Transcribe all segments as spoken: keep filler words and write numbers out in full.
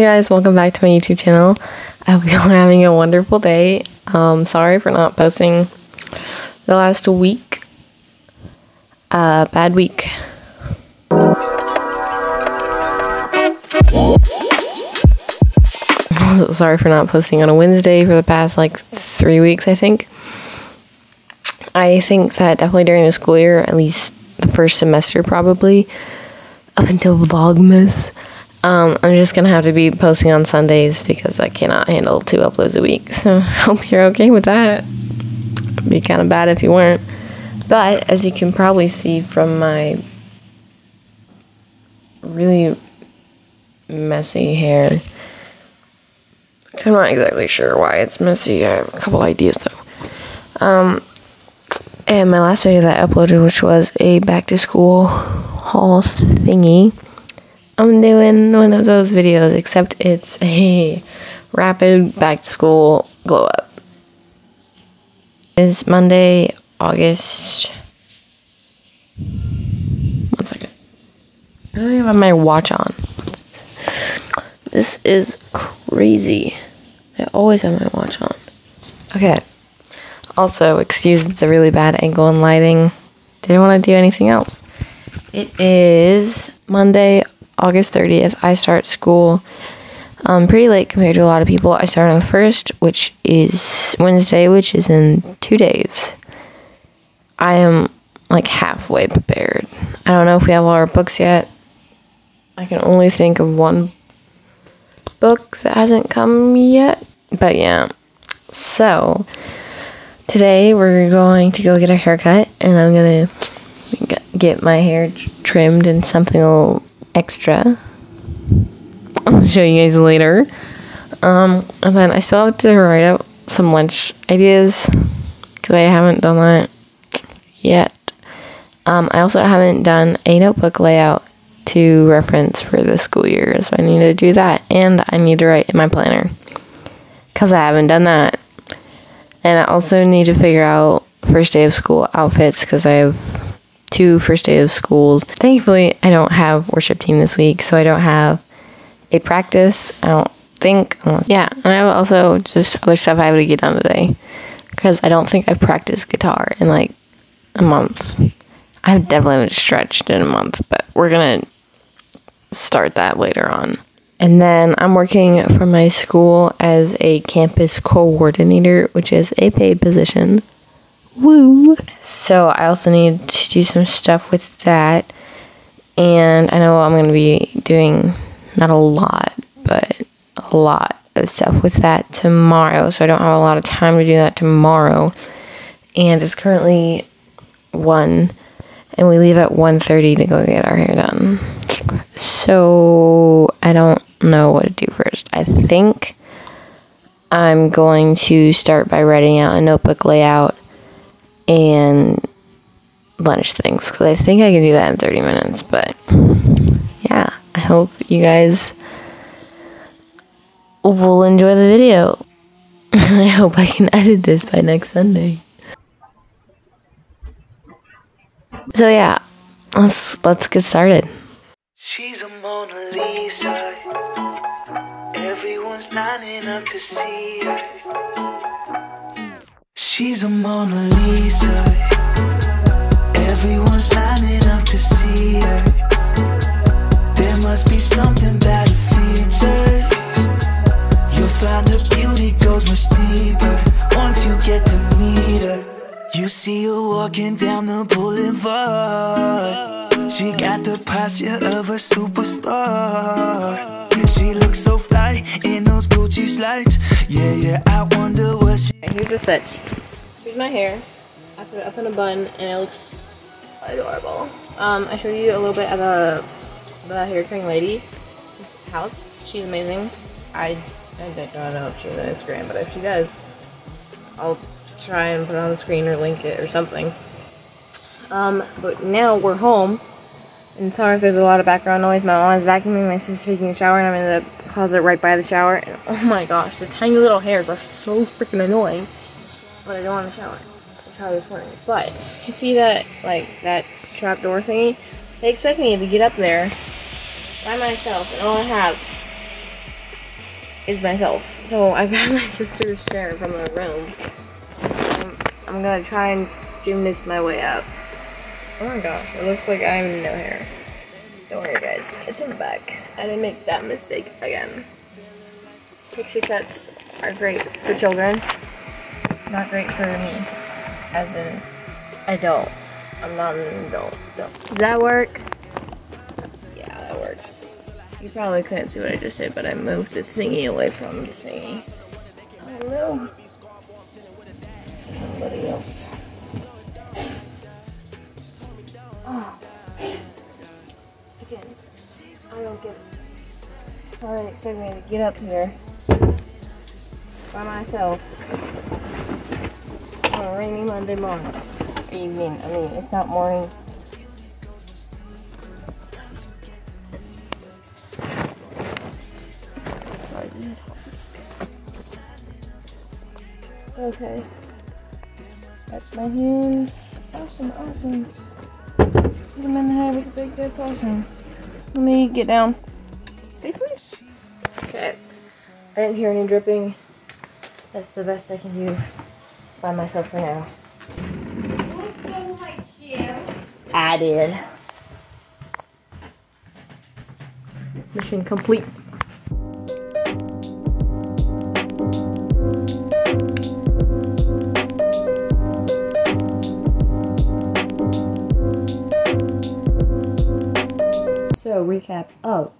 Hi guys, welcome back to my YouTube channel. I hope y'all are having a wonderful day. Um, sorry for not posting the last week. Uh, bad week. Sorry for not posting on a Wednesday for the past like three weeks, I think. I think that definitely during the school year, at least the first semester probably, up until Vlogmas, Um, I'm just going to have to be posting on Sundays because I cannot handle two uploads a week. So I hope you're okay with that. It'd be kind of bad if you weren't. But as you can probably see from my really messy hair, which I'm not exactly sure why it's messy. I have a couple ideas though. Um, and my last video that I uploaded, which was a back to school haul thingy, I'm doing one of those videos, except it's a rapid back to school glow up. It's Monday, August. One second. I don't even have my watch on. This is crazy. I always have my watch on. Okay. Also, excuse the really bad angle and lighting. Didn't want to do anything else. It is Monday, August thirtieth, I start school um, pretty late compared to a lot of people. I start on the first, which is Wednesday, which is in two days. I am like halfway prepared. I don't know if we have all our books yet. I can only think of one book that hasn't come yet. But yeah, so today we're going to go get a haircut, and I'm going to get my hair trimmed and something will extra. I'll show you guys later. Um, and then I still have to write up some lunch ideas because I haven't done that yet. Um, I also haven't done a notebook layout to reference for the school year, so I need to do that, and I need to write in my planner because I haven't done that. And I also need to figure out first day of school outfits because I have two first day of schools. Thankfully, I don't have worship team this week, so I don't have a practice, I don't think. Yeah, and I have also just other stuff I have to get done today because I don't think I've practiced guitar in like a month. I definitely haven't stretched in a month, but we're gonna start that later on. And then I'm working for my school as a campus coordinator, which is a paid position. Woo! So I also need to do some stuff with that, and I know I'm going to be doing not a lot, but a lot of stuff with that tomorrow, so I don't have a lot of time to do that tomorrow. And it's currently one, and we leave at one thirty to go get our hair done. So I don't know what to do first. I think I'm going to start by writing out a notebook layout and lunch things, because I think I can do that in thirty minutes. But yeah, I hope you guys will enjoy the video. I hope I can edit this by next Sunday. So yeah, let's let's get started. She's a Mona Lisa. Everyone's lining up to see her. She's a Mona Lisa. Everyone's lining up to see her. There must be something about her features. You'll find her beauty goes much deeper once you get to meet her. You see her walking down the boulevard. She got the posture of a superstar. She looks so fly in those Gucci slides. Yeah, yeah, I wonder what she... Here's the set. Here's my hair. I put it up in a bun and it looks adorable. Um, I showed you a little bit of the, the hair cutting lady. This house. She's amazing. I, I don't know if she has an Instagram, but if she does, I'll try and put it on the screen or link it or something. Um, but now we're home. And sorry if there's a lot of background noise. My mom is vacuuming, my sister's taking a shower, and I'm in the closet right by the shower. And oh my gosh, the tiny little hairs are so freaking annoying. But I don't want to shower. That's how I was planning. But you see that, like, that trap door thingy? They expect me to get up there by myself, and all I have is myself. So I grabbed my sister's chair from her room. Um, I'm gonna try and zoom this my way up. Oh my gosh, it looks like I have no hair. Don't worry guys, it's in the back. I didn't make that mistake again. Pixie cuts are great for children. Not great for me, as an adult. I'm not an adult, so. Does that work? Yeah, that works. You probably couldn't see what I just did, but I moved the thingy away from the thingy. Oh no. Somebody else. Oh. Again, I don't get it. I didn't expect me to get up here by myself on a rainy Monday morning. Evening, I mean, it's not morning. Okay. That's my hand. Awesome, awesome. Put him in the head with a big dead person. Let me get down. See, please? Okay. I didn't hear any dripping. That's the best I can do by myself for now. I did. Mission complete. So, recap of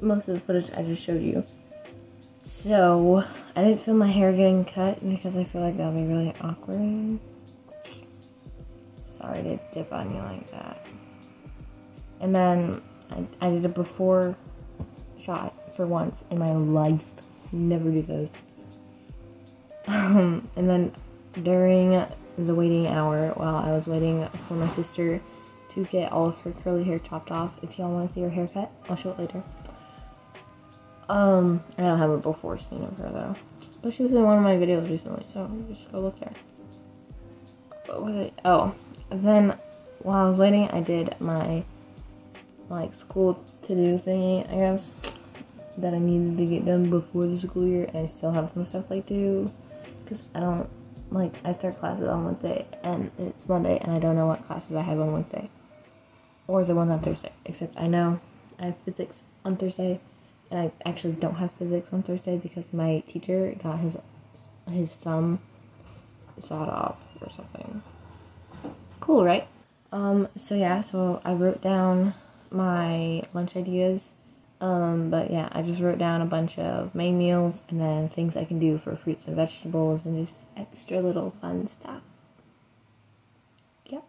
most of the footage I just showed you. So, I didn't feel my hair getting cut because I feel like that would be really awkward. Sorry to dip on you like that. And then I, I did a before shot for once in my life. Never do those. Um, and then during the waiting hour, while I was waiting for my sister to get all of her curly hair chopped off. If y'all want to see her haircut, I'll show it later. Um, I don't have a before scene of her though. But she was in one of my videos recently, so just go look there. What was it? Oh. And then, while I was waiting, I did my, like, school to-do thingy, I guess, that I needed to get done before the school year, and I still have some stuff to do, because I don't, like, I start classes on Wednesday, and it's Monday, and I don't know what classes I have on Wednesday, or the ones on Thursday, except I know I have physics on Thursday, and I actually don't have physics on Thursday, because my teacher got his, his thumb sawed off or something. Cool, right? Um, so yeah, so I wrote down my lunch ideas, um, but yeah, I just wrote down a bunch of main meals and then things I can do for fruits and vegetables and just extra little fun stuff. Yep.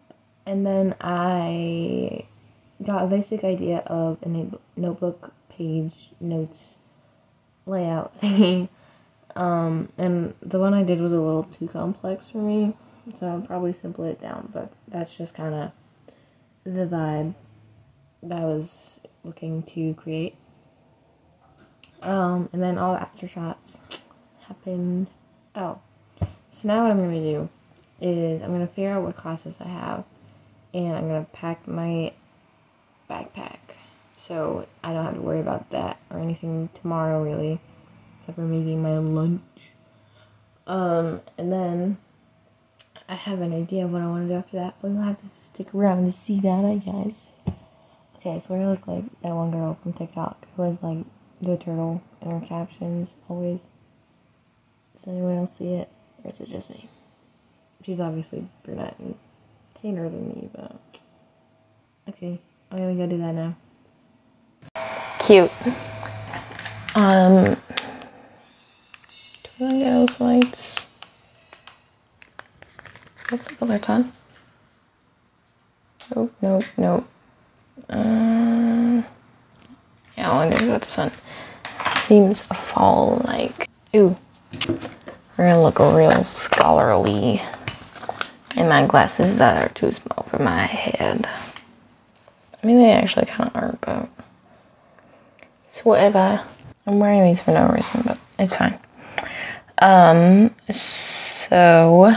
And then I got a basic idea of a notebook page notes layout thingy, um, and the one I did was a little too complex for me. So I'll probably simple it down, but that's just kind of the vibe that I was looking to create. Um, and then all the after shots happened. Oh, so now what I'm going to do is I'm going to figure out what classes I have, and I'm going to pack my backpack so I don't have to worry about that or anything tomorrow, really, except for making my lunch. Um, and then I have an idea of what I want to do after that, but you'll have to stick around to see that, I guess. Okay, so I look like that one girl from TikTok who has, like, the turtle in her captions, always. Does anyone else see it? Or is it just me? She's obviously brunette and painter than me, but... Okay, I'm gonna go do that now. Cute. Um... Do I get those lights? What's the color on? Nope, nope, nope. Um, yeah, I wonder about the sun. Seems fall-like. Ooh. We're gonna look real scholarly. And my glasses that are too small for my head. I mean, they actually kind of aren't, but... It's whatever. I'm wearing these for no reason, but it's fine. Um, so...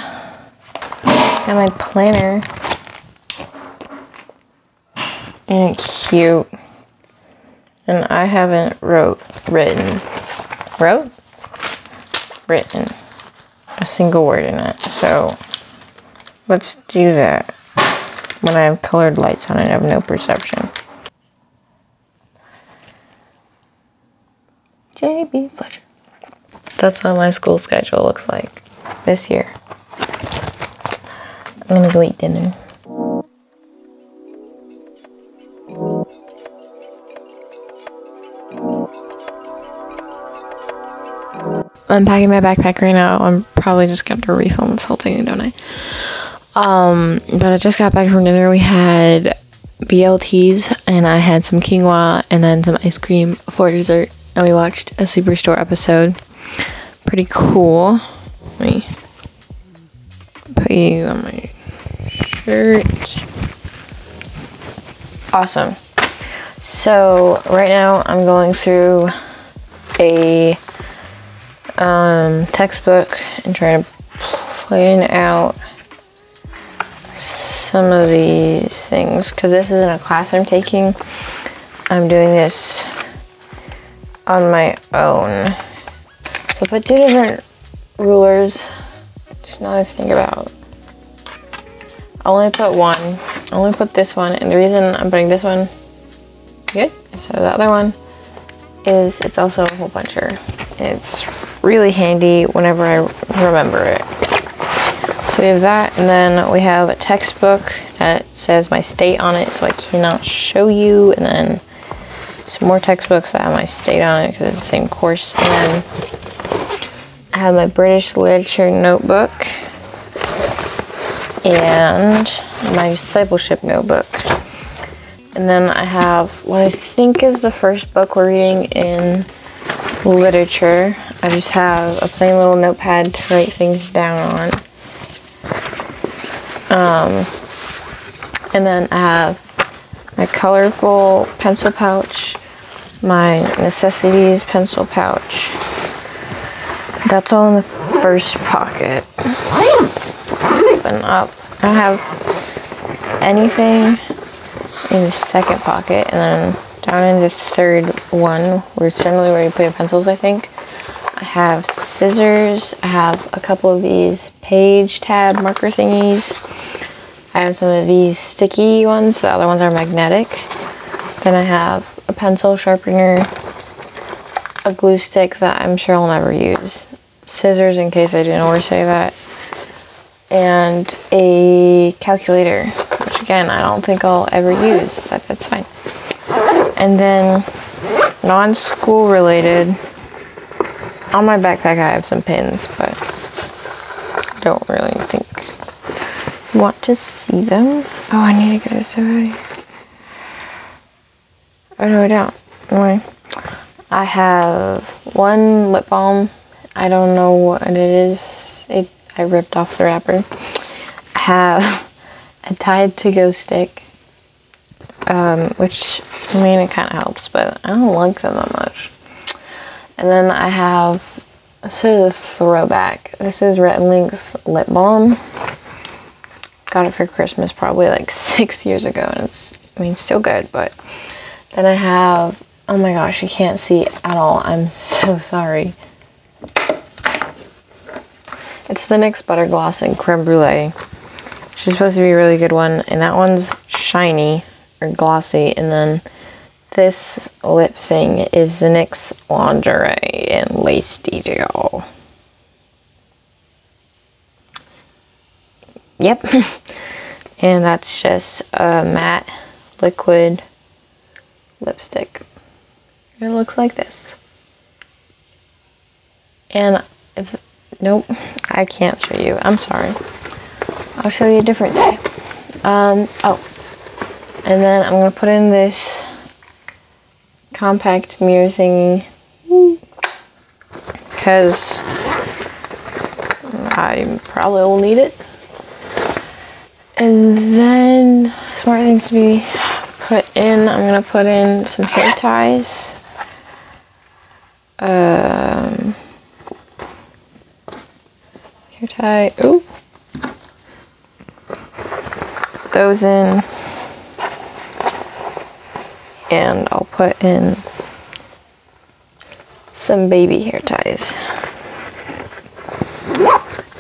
Got my planner. Ain't it cute? And I haven't wrote written wrote, written a single word in it. So let's do that. When I have colored lights on it, I have no perception. J B. Fletcher. That's how my school schedule looks like this year. I'm gonna go eat dinner. I'm packing my backpack right now. I'm probably just gonna have to refilm this whole thing, don't I? Um, but I just got back from dinner. We had B L Ts, and I had some quinoa and then some ice cream for dessert. And we watched a Superstore episode. Pretty cool. Let me put you on my shirt. Awesome. So right now I'm going through a um, textbook and trying to plan out some of these things, because this isn't a class I'm taking. I'm doing this on my own. So put two different rulers. Just now I think about. I only put one. I only put this one, and the reason I'm putting this one good instead of the other one is it's also a hole puncher. It's really handy whenever I remember it. So we have that, and then we have a textbook that says my state on it, so I cannot show you, and then some more textbooks that have my state on it because it's the same course. And I have my British literature notebook and my discipleship notebook. And then I have what I think is the first book we're reading in literature. I just have a plain little notepad to write things down on. Um, and then I have my colorful pencil pouch, my necessities pencil pouch. That's all in the first pocket. Open up. I don't have anything in the second pocket, and then down in the third one, where generally where you put your pencils, I think. I have scissors. I have a couple of these page tab marker thingies. I have some of these sticky ones. The other ones are magnetic. Then I have a pencil sharpener, a glue stick that I'm sure I'll never use, scissors in case I didn't oversay that, and a calculator, which again, I don't think I'll ever use, but that's fine. And then non-school related, on my backpack I have some pins, but I don't really think want to see them. Oh, I need to get this out of here. Oh no, I don't. Why? I have one lip balm. I don't know what it is. It, I ripped off the wrapper. I have a Tide to go stick, um, which I mean it kind of helps, but I don't like them that much. And then I have, this is a throwback. This is Rhett and Link's lip balm. Got it for Christmas probably like six years ago, and it's, I mean, still good, but then I have, oh my gosh, you can't see at all. I'm so sorry. It's the N Y X Butter Gloss in Creme Brulee, which is supposed to be a really good one, and that one's shiny or glossy, and then this lip thing is the N Y X Lingerie in Lace Detail. Yep. And that's just a matte liquid lipstick. It looks like this. And if, nope, I can't show you. I'm sorry. I'll show you a different day. Um, oh, and then I'm going to put in this compact mirror thingy because I probably will need it. And then, smart things to be put in. I'm going to put in some hair ties. Um, hair tie. Ooh. Those in. And I'll put in some baby hair ties.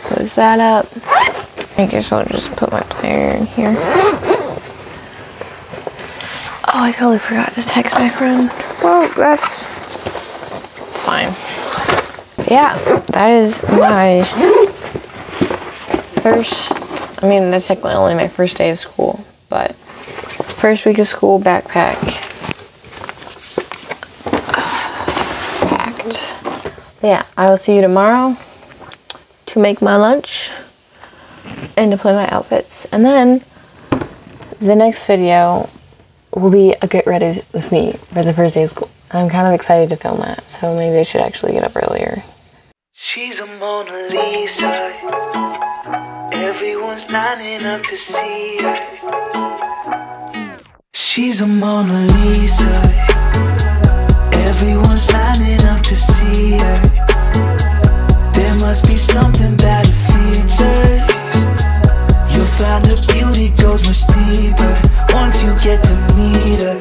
Close that up. I guess I'll just put my planner in here. Oh, I totally forgot to text my friend. Well, that's, it's fine. Yeah, that is my first, I mean, that's technically only my first day of school, but first week of school backpack. Packed. Yeah, I will see you tomorrow to make my lunch and to play my outfits. And then the next video will be a get ready with me for the first day of school. I'm kind of excited to film that, so maybe I should actually get up earlier. She's a Mona Lisa. Everyone's lining up to see her. She's a Mona Lisa. Everyone's lining up to see her. There must be something about her features. You'll find her beauty goes much deeper once you get to meet her.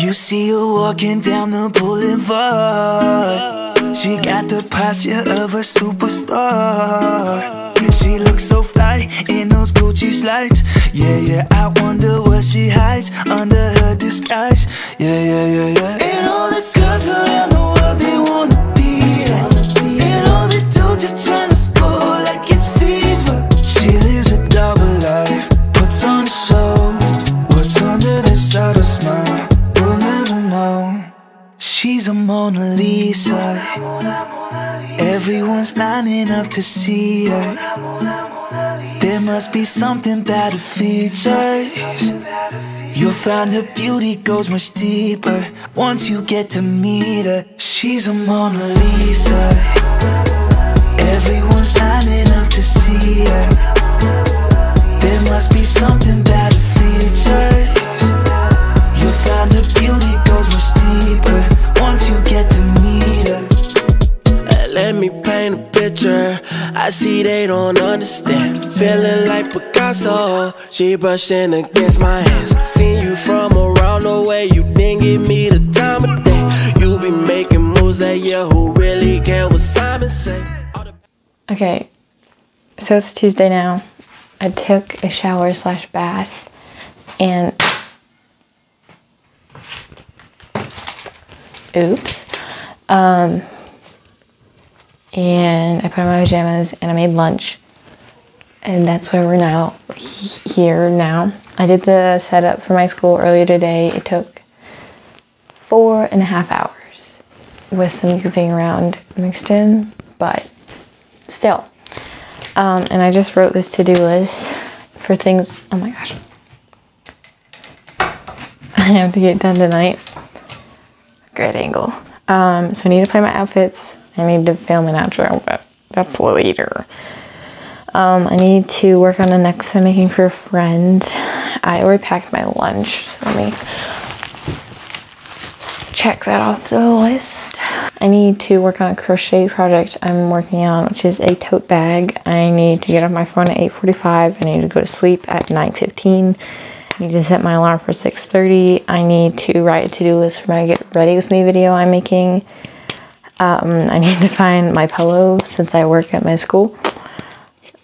You see her walking down the boulevard. She got the posture of a superstar. She looks so fly in those Gucci slides. Yeah, yeah, I wonder what she hides under her disguise. Yeah, yeah, yeah, yeah. And all the girls around the world, they wanna be her. And all the dudes are trying to score like it's fever. She lives a double life, puts on a show. What's under this subtle smile, we'll never know. She's a Mona Lisa. Everyone's lining up to see her. There must be something about her features. You'll find her beauty goes much deeper once you get to meet her. She's a Mona Lisa. Everyone's lining up to see her. There must be something about her features. You'll find her beauty goes much deeper once you get to meet her. Hey, let me paint a picture. I see they don't understand. Feeling like Picasso, she brushing against my hands. Seen you from around the way, you didn't give me the time of day. You be making moves at you who really care what Simon say. Okay, so it's Tuesday now. I took a shower slash bath and oops. Um, and I put on my pajamas and I made lunch. And that's where we're now, here now. I did the setup for my school earlier today. It took four and a half hours with some goofing around mixed in, but still. Um, and I just wrote this to-do list for things, oh my gosh. I have to get done tonight. Great angle. Um, so I need to plan my outfits. I need to film an outro, but that's later. Um, I need to work on the necklace I'm making for a friend. I already packed my lunch. So let me check that off the list. I need to work on a crochet project I'm working on, which is a tote bag. I need to get off my phone at eight forty-five. I need to go to sleep at nine fifteen. I need to set my alarm for six thirty. I need to write a to-do list for my Get Ready With Me video I'm making. Um, I need to find my pillow since I work at my school.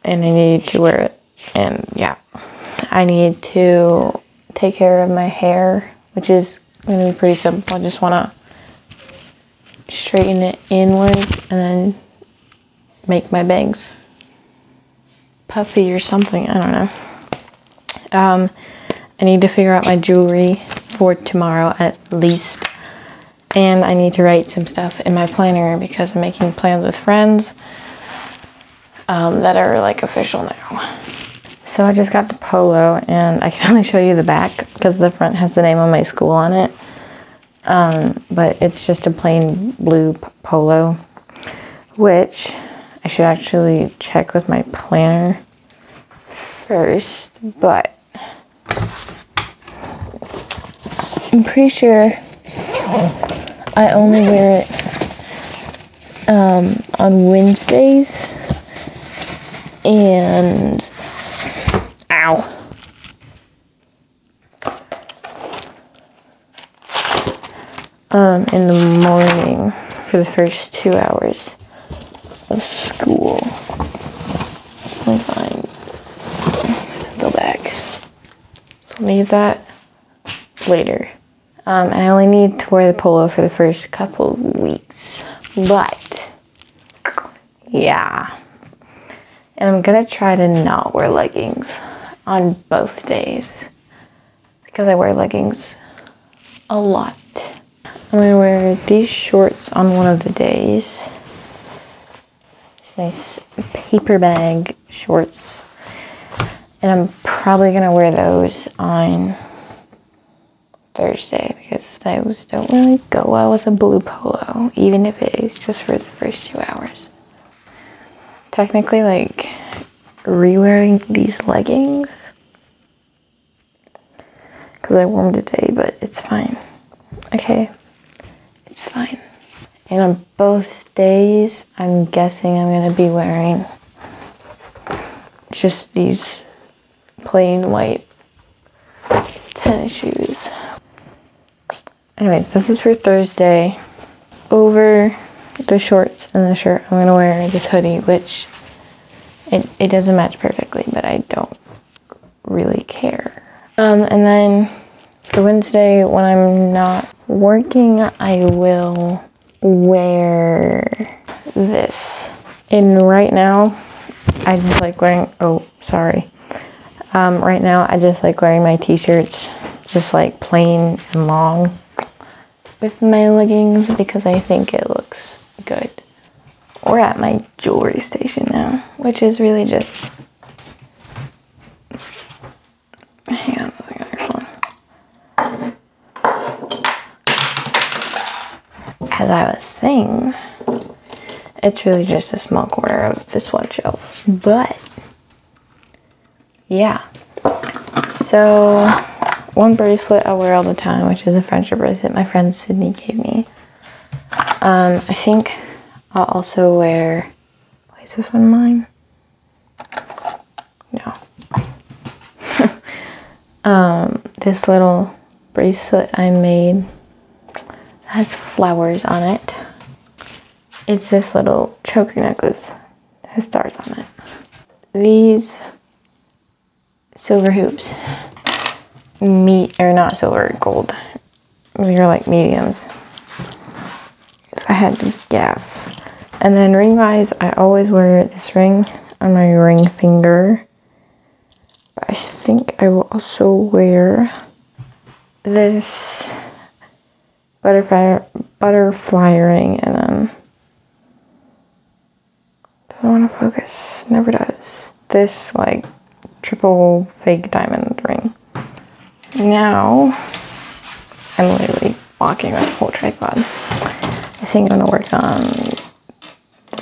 And I need to wear it. And yeah. I need to take care of my hair, which is going to be pretty simple. I just want to straighten it inwards and then make my bangs puffy or something. I don't know. Um... I need to figure out my jewelry for tomorrow at least. And I need to write some stuff in my planner because I'm making plans with friends um, that are like official now. So I just got the polo and I can only show you the back because the front has the name of my school on it. Um, but it's just a plain blue polo, which I should actually check with my planner first, but I'm pretty sure I only wear it um, on Wednesdays and ow. Um, in the morning for the first two hours of school. I'm fine. Pencil back. So I'll need that later. Um, and I only need to wear the polo for the first couple of weeks. But, yeah. And I'm gonna try to not wear leggings on both days, because I wear leggings a lot. I'm gonna wear these shorts on one of the days. These nice paper bag shorts. And I'm probably gonna wear those on Thursday, because those don't really go well with a blue polo, even if it is just for the first two hours. Technically, like, re-wearing these leggings, because I wore them today, but it's fine. Okay, it's fine. And on both days, I'm guessing I'm gonna be wearing just these plain white tennis shoes. Anyways, this is for Thursday. Over the shorts and the shirt, I'm going to wear this hoodie, which it, it doesn't match perfectly, but I don't really care. Um, and then for Wednesday, when I'm not working, I will wear this. And right now, I just like wearing, oh, sorry. Um, right now, I just like wearing my t-shirts, just like plain and long, with my leggings, because I think it looks good. We're at my jewelry station now, which is really just, hang on, I got your phone. As I was saying, it's really just a small corner of this one shelf, but yeah. So one bracelet I wear all the time, which is a friendship bracelet my friend Sydney gave me. Um, I think I'll also wear, why is this one mine? No. um, this little bracelet I made has flowers on it. It's this little choker necklace. It has stars on it. These silver hoops. Me or not silver, gold. They're like mediums, if I had to guess. And then ring wise, I always wear this ring on my ring finger. But I think I will also wear this butterfly butterfly ring, and um doesn't want to focus, never does. This like triple fake diamond ring. Now, I'm literally blocking my whole tripod. I think I'm gonna work on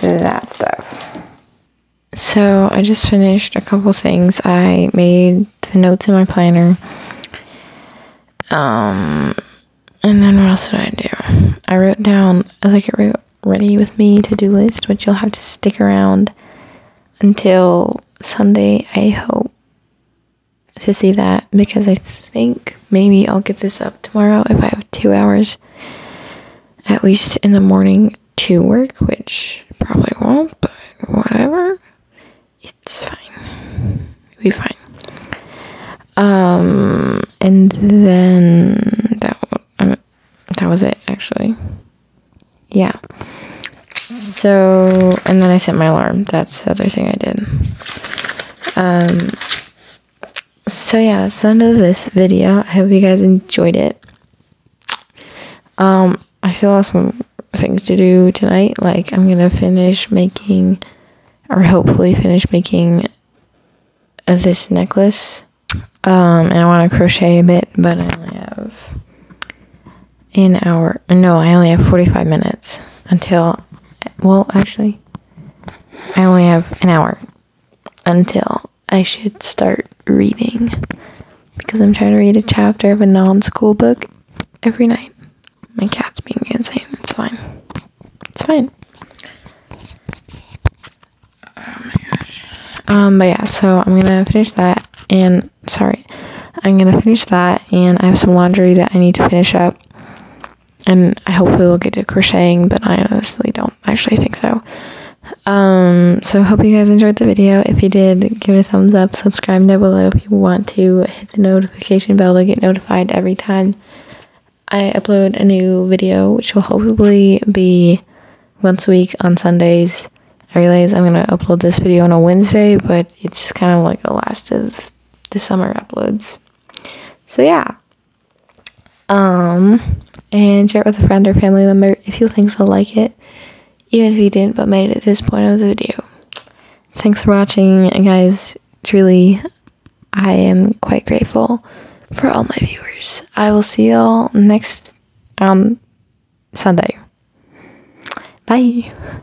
that stuff. So I just finished a couple things. I made the notes in my planner. Um, and then what else did I do? I wrote down, I like it wrote ready with me to-do list, which you'll have to stick around until Sunday, I hope, to see that, because I think maybe I'll get this up tomorrow if I have two hours at least in the morning to work, which probably won't, but whatever, it's fine, it'll be fine. Um, and then that um, that was it actually, yeah. So, and then I set my alarm. That's the other thing I did. Um. So yeah, that's the end of this video. I hope you guys enjoyed it. Um, I still have some things to do tonight. Like, I'm gonna finish making, or hopefully finish making, uh, this necklace. Um, and I want to crochet a bit, but I only have an hour. No, I only have forty-five minutes until. Well, actually, I only have an hour until I should start reading, because I'm trying to read a chapter of a non-school book every night. My cat's being insane. It's fine. It's fine. Oh my gosh. Um, but yeah, so I'm gonna finish that, and sorry, I'm gonna finish that, and I have some laundry that I need to finish up. and I hopefully will get to crocheting, but I honestly don't actually think so. Um, so hope you guys enjoyed the video. If you did, give it a thumbs up, subscribe down below if you want to, hit the notification bell to get notified every time I upload a new video, which will hopefully be once a week on Sundays. I realize I'm going to upload this video on a Wednesday, but it's kind of like the last of the summer uploads. So yeah, um, and share it with a friend or family member if you think they'll like it. Even if you didn't, but made it at this point of the video. Thanks for watching, guys. Truly, I am quite grateful for all my viewers. I will see y'all next um, Sunday. Bye.